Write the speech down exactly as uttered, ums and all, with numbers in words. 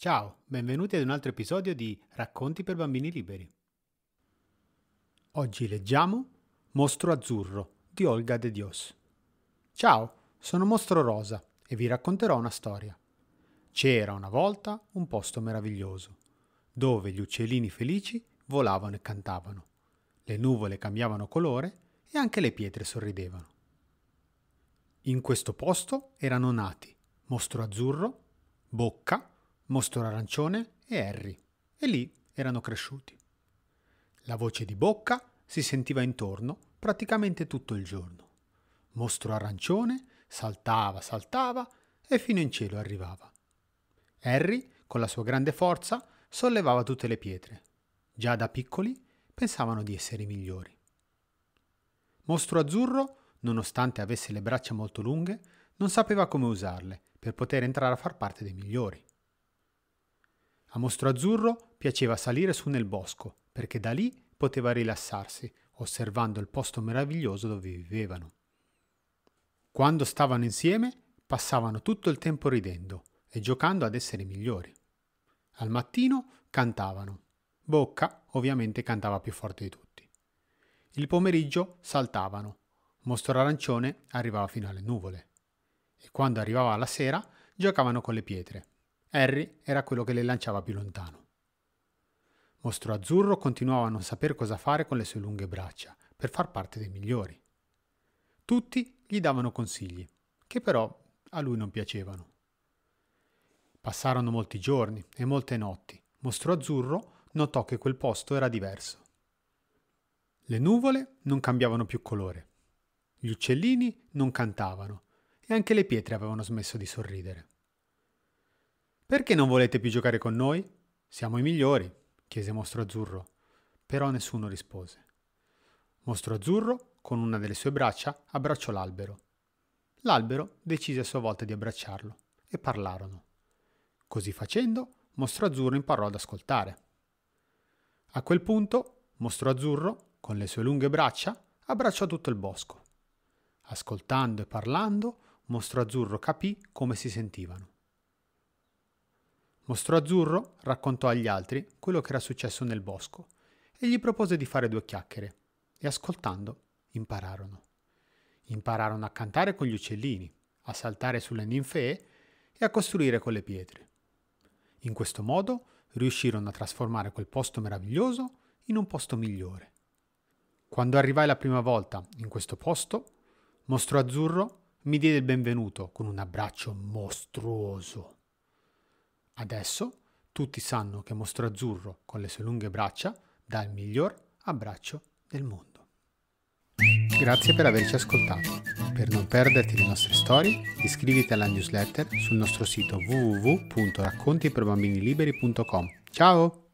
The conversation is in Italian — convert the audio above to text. Ciao, benvenuti ad un altro episodio di Racconti per Bambini Liberi. Oggi leggiamo Mostro Azzurro di Olga de Dios. Ciao, sono Mostro Rosa e vi racconterò una storia. C'era una volta un posto meraviglioso, dove gli uccellini felici volavano e cantavano, le nuvole cambiavano colore e anche le pietre sorridevano. In questo posto erano nati Mostro Azzurro, Bocca, Mostro Arancione e Harry, e lì erano cresciuti. La voce di Bocca si sentiva intorno praticamente tutto il giorno. Mostro Arancione saltava, saltava e fino in cielo arrivava. Harry, con la sua grande forza, sollevava tutte le pietre. Già da piccoli pensavano di essere i migliori. Mostro Azzurro, nonostante avesse le braccia molto lunghe, non sapeva come usarle per poter entrare a far parte dei migliori. A Mostro Azzurro piaceva salire su nel bosco, perché da lì poteva rilassarsi, osservando il posto meraviglioso dove vivevano. Quando stavano insieme, passavano tutto il tempo ridendo e giocando ad essere i migliori. Al mattino cantavano. Bocca, ovviamente, cantava più forte di tutti. Il pomeriggio saltavano. Mostro Arancione arrivava fino alle nuvole. E quando arrivava la sera, giocavano con le pietre. Harry era quello che le lanciava più lontano. Mostro Azzurro continuava a non saper cosa fare con le sue lunghe braccia, per far parte dei migliori. Tutti gli davano consigli, che però a lui non piacevano. Passarono molti giorni e molte notti. Mostro Azzurro notò che quel posto era diverso. Le nuvole non cambiavano più colore, gli uccellini non cantavano e anche le pietre avevano smesso di sorridere. «Perché non volete più giocare con noi? Siamo i migliori», chiese Mostro Azzurro, però nessuno rispose. Mostro Azzurro, con una delle sue braccia, abbracciò l'albero. L'albero decise a sua volta di abbracciarlo e parlarono. Così facendo, Mostro Azzurro imparò ad ascoltare. A quel punto, Mostro Azzurro, con le sue lunghe braccia, abbracciò tutto il bosco. Ascoltando e parlando, Mostro Azzurro capì come si sentivano. Mostro Azzurro raccontò agli altri quello che era successo nel bosco e gli propose di fare due chiacchiere, e ascoltando impararono. Impararono a cantare con gli uccellini, a saltare sulle ninfee e a costruire con le pietre. In questo modo riuscirono a trasformare quel posto meraviglioso in un posto migliore. Quando arrivai la prima volta in questo posto, Mostro Azzurro mi diede il benvenuto con un abbraccio mostruoso. Adesso tutti sanno che Mostro Azzurro, con le sue lunghe braccia, dà il miglior abbraccio del mondo. Grazie per averci ascoltato. Per non perderti le nostre storie, iscriviti alla newsletter sul nostro sito w w w punto racconti per bambini liberi punto com. Ciao!